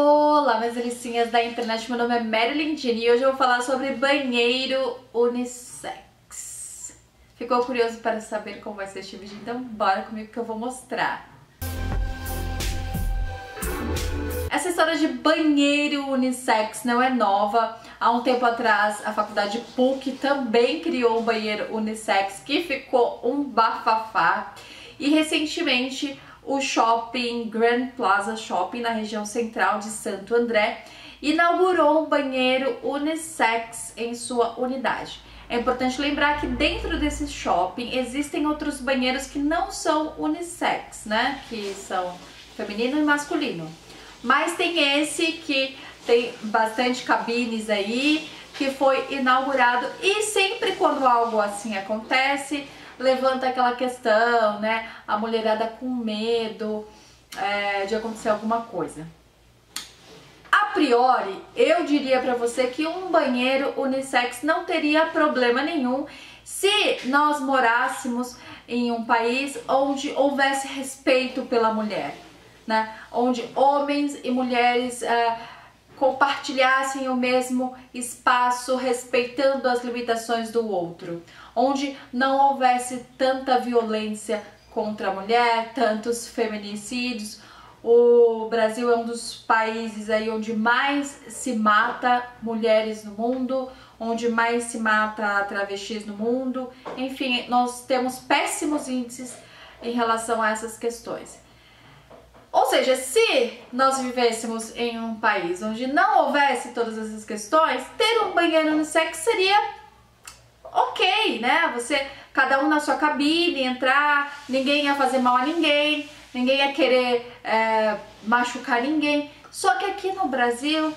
Olá, meus delicinhas da internet, meu nome é Marilyn Jane e hoje eu vou falar sobre banheiro unissex. Ficou curioso para saber como vai ser este vídeo? Então bora comigo que eu vou mostrar. Essa história de banheiro unissex não é nova. Há um tempo atrás, a faculdade PUC também criou um banheiro unissex que ficou um bafafá. E recentemente, o shopping Grand Plaza Shopping, na região central de Santo André, inaugurou um banheiro unissex em sua unidade. É importante lembrar que dentro desse shopping existem outros banheiros que não são unissex, né? Que são feminino e masculino. Mas tem esse que tem bastante cabines aí, que foi inaugurado, e sempre quando algo assim acontece, levanta aquela questão, né? A mulherada com medo de acontecer alguma coisa. A priori, eu diria pra você que um banheiro unissex não teria problema nenhum se nós morássemos em um país onde houvesse respeito pela mulher, né? Onde homens e mulheres compartilhassem o mesmo espaço, respeitando as limitações do outro, onde não houvesse tanta violência contra a mulher, tantos feminicídios. O Brasil é um dos países aí onde mais se mata mulheres no mundo, onde mais se mata travestis no mundo. Enfim, nós temos péssimos índices em relação a essas questões. Ou seja, se nós vivêssemos em um país onde não houvesse todas essas questões, ter um banheiro unissex seria ok, né? Você, cada um na sua cabine, entrar, ninguém ia fazer mal a ninguém, ninguém ia querer machucar ninguém. Só que aqui no Brasil,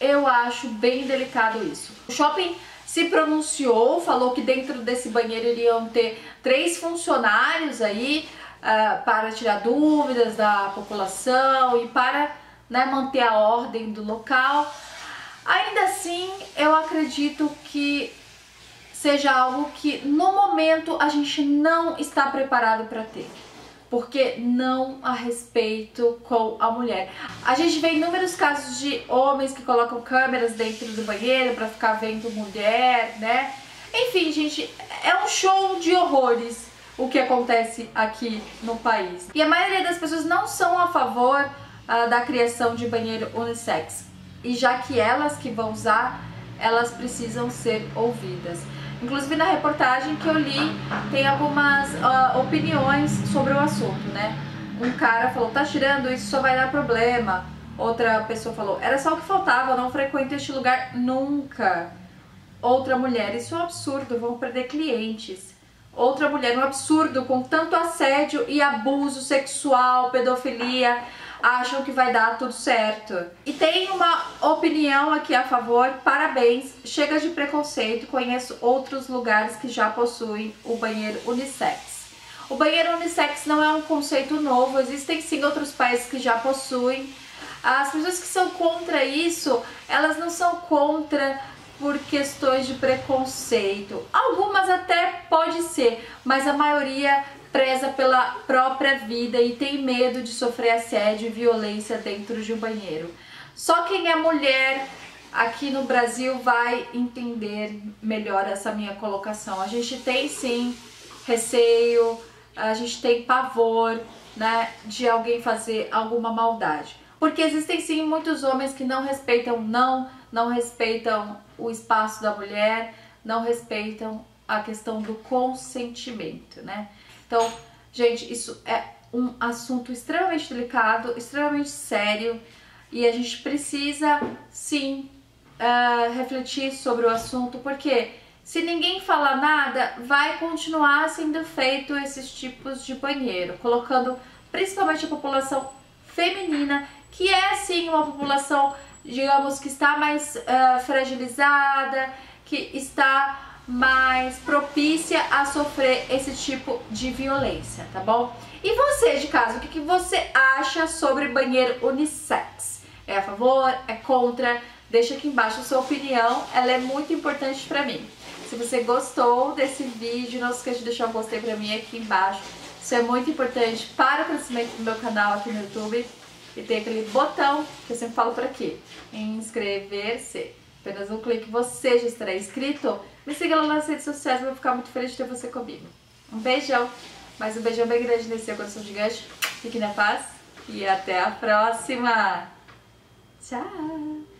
eu acho bem delicado isso. O shopping se pronunciou, falou que dentro desse banheiro iriam ter 3 funcionários aí, para tirar dúvidas da população e para, né, manter a ordem do local. Ainda assim, eu acredito que seja algo que no momento a gente não está preparado para ter, porque não há respeito com a mulher. A gente vê inúmeros casos de homens que colocam câmeras dentro do banheiro para ficar vendo mulher, né? Enfim, gente, é um show de horrores o que acontece aqui no país. E a maioria das pessoas não são a favor da criação de banheiro unissex. E já que elas que vão usar, elas precisam ser ouvidas. Inclusive na reportagem que eu li, tem algumas opiniões sobre o assunto, né? Um cara falou, tá tirando, isso só vai dar problema. Outra pessoa falou, era só o que faltava, eu não frequento este lugar nunca. Outra mulher, isso é um absurdo, vão perder clientes. Outra mulher, um absurdo, com tanto assédio e abuso sexual, pedofilia, acham que vai dar tudo certo. E tem uma opinião aqui a favor, parabéns, chega de preconceito, conheço outros lugares que já possuem o banheiro unissex. O banheiro unissex não é um conceito novo, existem sim outros países que já possuem. As pessoas que são contra isso, elas não são contra por questões de preconceito. Algumas até pode ser, mas a maioria preza pela própria vida e tem medo de sofrer assédio e violência dentro de um banheiro. Só quem é mulher aqui no Brasil vai entender melhor essa minha colocação. A gente tem sim receio, a gente tem pavor, né, de alguém fazer alguma maldade. Porque existem sim muitos homens que não respeitam, não respeitam o espaço da mulher, não respeitam a questão do consentimento, né? Então, gente, isso é um assunto extremamente delicado, extremamente sério, e a gente precisa sim refletir sobre o assunto, porque se ninguém falar nada, vai continuar sendo feito esses tipos de banheiro, colocando principalmente a população feminina, que é sim uma população, digamos, que está mais fragilizada, que está mais propícia a sofrer esse tipo de violência, tá bom? E você, de casa, o que você acha sobre banheiro unissex? É a favor? É contra? Deixa aqui embaixo a sua opinião, ela é muito importante pra mim. Se você gostou desse vídeo, não se esqueça de deixar um gostei pra mim aqui embaixo. Isso é muito importante para o crescimento do meu canal aqui no YouTube. E tem aquele botão que eu sempre falo por aqui, inscrever-se. Apenas um clique, você já estará inscrito. Me siga lá nas redes sociais, eu vou ficar muito feliz de ter você comigo. Um beijão, mas um beijão bem grande nesse seu coração gigante. Fique na paz e até a próxima. Tchau!